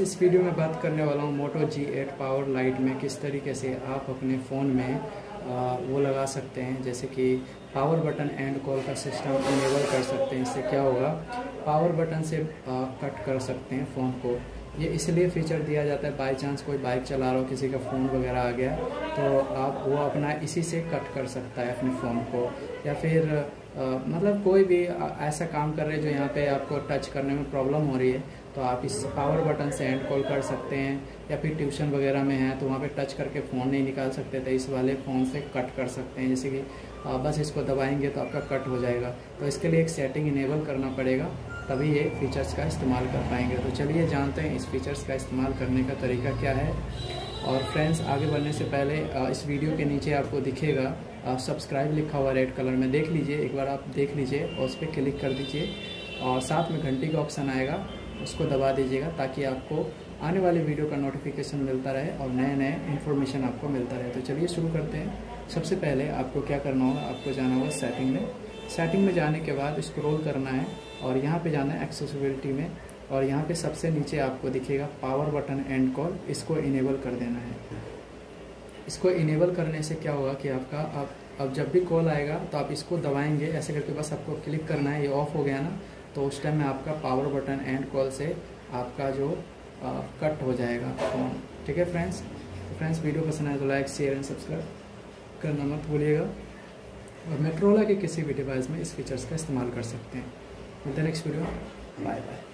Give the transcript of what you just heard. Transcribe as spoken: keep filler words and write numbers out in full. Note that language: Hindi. फ्रेंड्स, इस वीडियो में बात करने वाला हूँ Moto G eight power lite में किस तरीके से आप अपने फ़ोन में आ, वो लगा सकते हैं, जैसे कि पावर बटन एंड कॉल का सिस्टम इनेबल कर सकते हैं। इससे क्या होगा, पावर बटन से आ, कट कर सकते हैं फ़ोन को। ये इसलिए फ़ीचर दिया जाता है, बाई चांस कोई बाइक चला रहा हो, किसी का फ़ोन वगैरह आ गया तो आप वो अपना इसी से कट कर सकता है अपने फ़ोन को। या फिर आ, मतलब कोई भी आ, ऐसा काम कर रहे हैं जो यहाँ पे आपको टच करने में प्रॉब्लम हो रही है, तो आप इस पावर बटन से एंड कॉल कर सकते हैं। या फिर ट्यूशन वगैरह में हैं तो वहाँ पे टच करके फ़ोन नहीं निकाल सकते, तो इस वाले फ़ोन से कट कर सकते हैं। जैसे कि आ, बस इसको दबाएंगे तो आपका कट हो जाएगा। तो इसके लिए एक सेटिंग इनेबल करना पड़ेगा, तभी ये फ़ीचर्स का इस्तेमाल कर पाएंगे। तो चलिए जानते हैं इस फ़ीचर्स का इस्तेमाल करने का तरीका क्या है। और फ्रेंड्स, आगे बढ़ने से पहले इस वीडियो के नीचे आपको दिखेगा सब्सक्राइब लिखा हुआ रेड कलर में, देख लीजिए एक बार, आप देख लीजिए और उस पर क्लिक कर दीजिए। और साथ में घंटी का ऑप्शन आएगा, उसको दबा दीजिएगा ताकि आपको आने वाले वीडियो का नोटिफिकेशन मिलता रहे और नए नए इन्फॉर्मेशन आपको मिलता रहे। तो चलिए शुरू करते हैं। सबसे पहले आपको क्या करना होगा, आपको जाना होगा सेटिंग में। सेटिंग में जाने के बाद स्क्रॉल करना है और यहाँ पर जाना है एक्सेसिबिलिटी में, और यहाँ पे सबसे नीचे आपको दिखेगा पावर बटन एंड कॉल, इसको इनेबल कर देना है। इसको इनेबल करने से क्या होगा कि आपका आप अब जब भी कॉल आएगा तो आप इसको दबाएंगे ऐसे करके, बस आपको क्लिक करना है। ये ऑफ हो गया ना, तो उस टाइम में आपका पावर बटन एंड कॉल से आपका जो आ, कट हो जाएगा फोन। ठीक है फ्रेंड्स, तो फ्रेंड्स वीडियो पसंद आए तो लाइक शेयर एंड सब्सक्राइब करना मत भूलिएगा। और मेट्रोला के किसी भी डिवाइस में इस फीचर्स का इस्तेमाल कर सकते हैं। With the next video, bye bye.